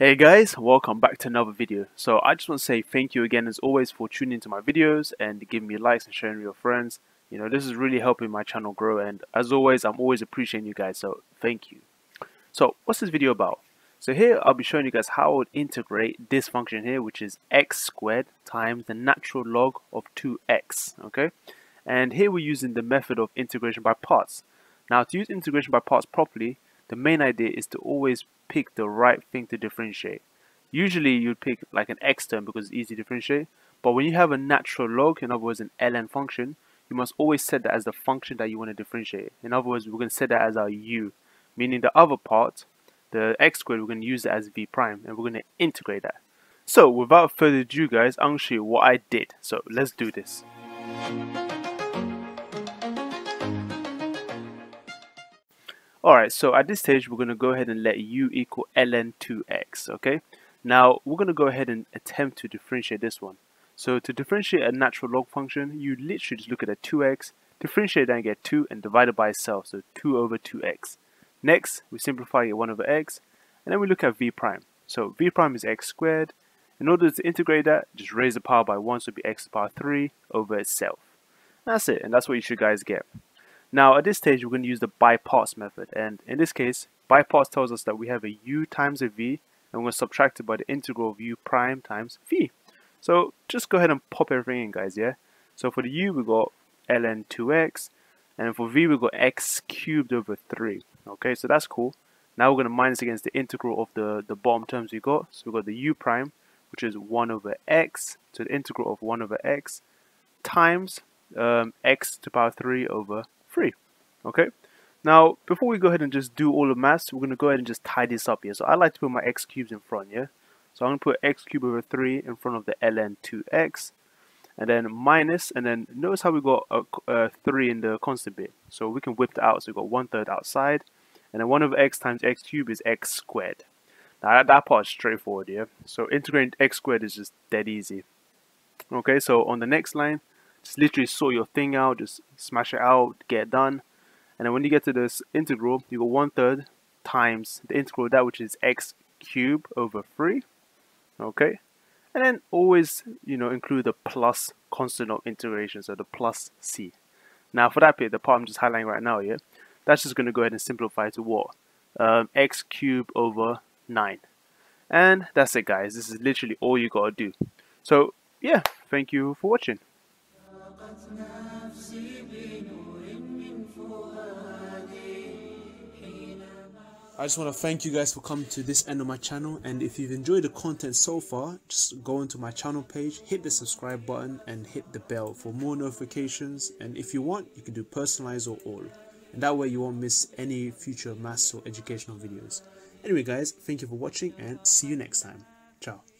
Hey guys, welcome back to another video. So I just want to say thank you again as always for tuning into my videos and giving me likes and sharing with your friends. You know, this is really helping my channel grow, and as always I'm always appreciating you guys, so thank you. So what's this video about? So here I'll be showing you guys how I would integrate this function here, which is x squared times the natural log of 2x, okay? And here we're using the method of integration by parts. Now to use integration by parts properly, the main idea is to always pick the right thing to differentiate. Usually you'd pick like an x term because it's easy to differentiate, but when you have a natural log, in other words an ln function, you must always set that as the function that you want to differentiate. In other words, we're going to set that as our u, meaning the other part, the x squared, we're going to use that as v prime, and we're going to integrate that. So without further ado guys, I'm going to show you what I did. So let's do this. Alright, so at this stage, we're going to go ahead and let u equal ln 2x, okay? Now, we're going to go ahead and attempt to differentiate this one. So to differentiate a natural log function, you literally just look at a 2x, differentiate that and get 2, and divide it by itself, so 2 over 2x. Next, we simplify it 1 over x, and then we look at v prime. So v prime is x squared. In order to integrate that, just raise the power by 1, so it would be x to the power 3 over itself. That's it, and that's what you should guys get. Now at this stage we're going to use the by parts method, and in this case by parts tells us that we have a u times a v, and we're going to subtract it by the integral of u prime times v. So just go ahead and pop everything in guys, yeah? So for the u we got ln 2x, and for v we got x cubed over 3, okay? So that's cool. Now we're going to minus against the integral of the bottom terms we got, so we got the u prime, which is 1 over x, so the integral of 1 over x times x to the power 3 over 3. Okay, now before we go ahead and just do all the maths, we're going to go ahead and just tie this up here. So I like to put my x cubes in front, yeah? So I'm going to put x cubed over 3 in front of the ln 2x, and then minus, and then notice how we got a 3 in the constant bit, so we can whip that out. So we've got 1/3 outside, and then 1 over x times x cubed is x squared. Now that part is straightforward, yeah? So integrating x squared is just dead easy. Okay, so on the next line, just literally sort your thing out, just smash it out, get it done, and then when you get to this integral, you got 1/3 times the integral of that, which is x cubed over 3, okay? And then always, you know, include the plus constant of integration, so the plus c. Now for that bit, the part I'm just highlighting right now, yeah, that's just going to go ahead and simplify to what? X cubed over 9, and that's it guys. This is literally all you gotta do. So yeah, thank you for watching. I just want to thank you guys for coming to this end of my channel, and if you've enjoyed the content so far, just go onto my channel page, hit the subscribe button and hit the bell for more notifications, and if you want you can do personalized or all, and that way you won't miss any future maths or educational videos. Anyway guys, thank you for watching and see you next time. Ciao.